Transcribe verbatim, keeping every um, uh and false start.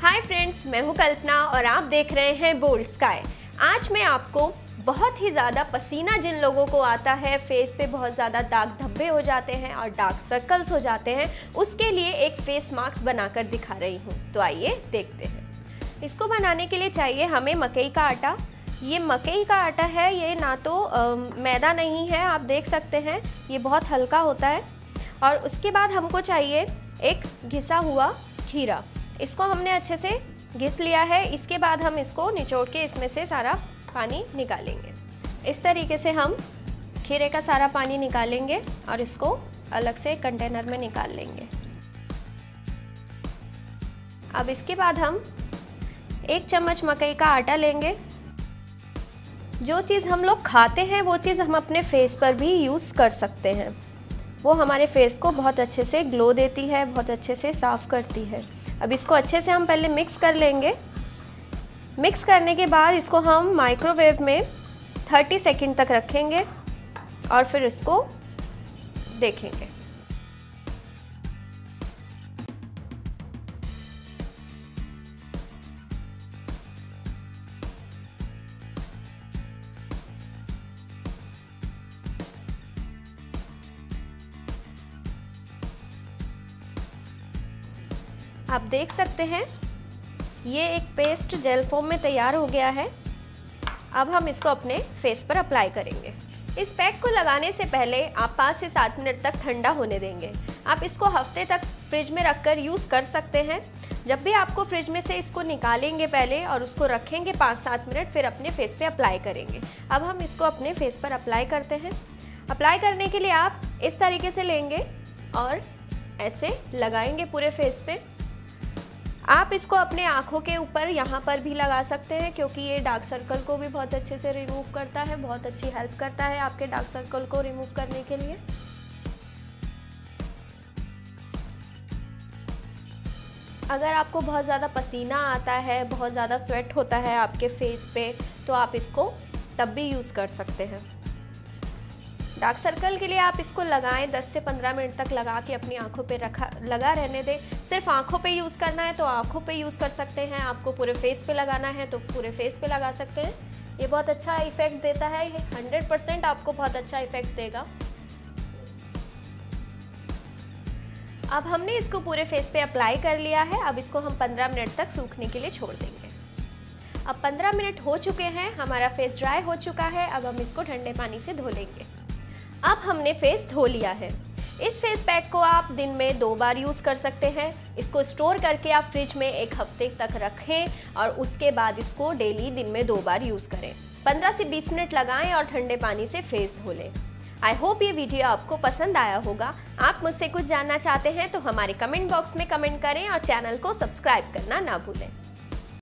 Hi friends, मैं हूँ कल्पना और आप देख रहे हैं बोल्ड स्काई। आज मैं आपको बहुत ही ज़्यादा पसीना जिन लोगों को आता है, फेस पे बहुत ज़्यादा दाग धब्बे हो जाते हैं और डार्क सर्कल्स हो जाते हैं, उसके लिए एक फेस मास्क बनाकर दिखा रही हूँ। तो आइए देखते हैं। इसको बनाने के लिए चाहिए हमें मकई का आटा। ये मकई का आटा है, ये ना तो आ, मैदा नहीं है, आप देख सकते हैं ये बहुत हल्का होता है। और उसके बाद हमको चाहिए एक घिसा हुआ खीरा। इसको हमने अच्छे से घिस लिया है। इसके बाद हम इसको निचोड़ के इसमें से सारा पानी निकालेंगे। इस तरीके से हम खीरे का सारा पानी निकालेंगे और इसको अलग से कंटेनर में निकाल लेंगे। अब इसके बाद हम एक चम्मच मकई का आटा लेंगे। जो चीज़ हम लोग खाते हैं वो चीज़ हम अपने फेस पर भी यूज़ कर सकते हैं। वो हमारे फेस को बहुत अच्छे से ग्लो देती है, बहुत अच्छे से साफ़ करती है। अब इसको अच्छे से हम पहले मिक्स कर लेंगे। मिक्स करने के बाद इसको हम माइक्रोवेव में तीस सेकंड तक रखेंगे और फिर इसको देखेंगे। आप देख सकते हैं ये एक पेस्ट जेल फॉर्म में तैयार हो गया है। अब हम इसको अपने फेस पर अप्लाई करेंगे। इस पैक को लगाने से पहले आप पाँच से सात मिनट तक ठंडा होने देंगे। आप इसको हफ्ते तक फ्रिज में रखकर यूज़ कर सकते हैं। जब भी आपको फ्रिज में से इसको निकालेंगे पहले और उसको रखेंगे पाँच सात मिनट, फिर अपने फेस पे अप्लाई करेंगे। अब हम इसको अपने फेस पर अप्लाई करते हैं। अप्लाई करने के लिए आप इस तरीके से लेंगे और ऐसे लगाएंगे पूरे फेस पे। आप इसको अपने आँखों के ऊपर यहाँ पर भी लगा सकते हैं, क्योंकि ये डार्क सर्कल को भी बहुत अच्छे से रिमूव करता है, बहुत अच्छी हेल्प करता है आपके डार्क सर्कल को रिमूव करने के लिए। अगर आपको बहुत ज़्यादा पसीना आता है, बहुत ज़्यादा स्वेट होता है आपके फेस पे, तो आप इसको तब भी यूज़ कर सकते हैं। डार्क सर्कल के लिए आप इसको लगाएं, दस से पंद्रह मिनट तक लगा के अपनी आंखों पे रखा लगा रहने दें। सिर्फ आंखों पे यूज़ करना है तो आंखों पे यूज़ कर सकते हैं, आपको पूरे फेस पे लगाना है तो पूरे फेस पे लगा सकते हैं। ये बहुत अच्छा इफ़ेक्ट देता है, ये हंड्रेड परसेंट आपको बहुत अच्छा इफ़ेक्ट देगा। अब हमने इसको पूरे फेस पे अप्लाई कर लिया है। अब इसको हम पंद्रह मिनट तक सूखने के लिए छोड़ देंगे। अब पंद्रह मिनट हो चुके हैं, हमारा फेस ड्राई हो चुका है। अब हम इसको ठंडे पानी से धो लेंगे। अब हमने फेस धो लिया है। इस फेस पैक को आप दिन में दो बार यूज़ कर सकते हैं। इसको स्टोर करके आप फ्रिज में एक हफ्ते तक रखें और उसके बाद इसको डेली दिन में दो बार यूज़ करें। पंद्रह से बीस मिनट लगाएं और ठंडे पानी से फेस धो लें। आई होप ये वीडियो आपको पसंद आया होगा। आप मुझसे कुछ जानना चाहते हैं तो हमारे कमेंट बॉक्स में कमेंट करें और चैनल को सब्सक्राइब करना ना भूलें।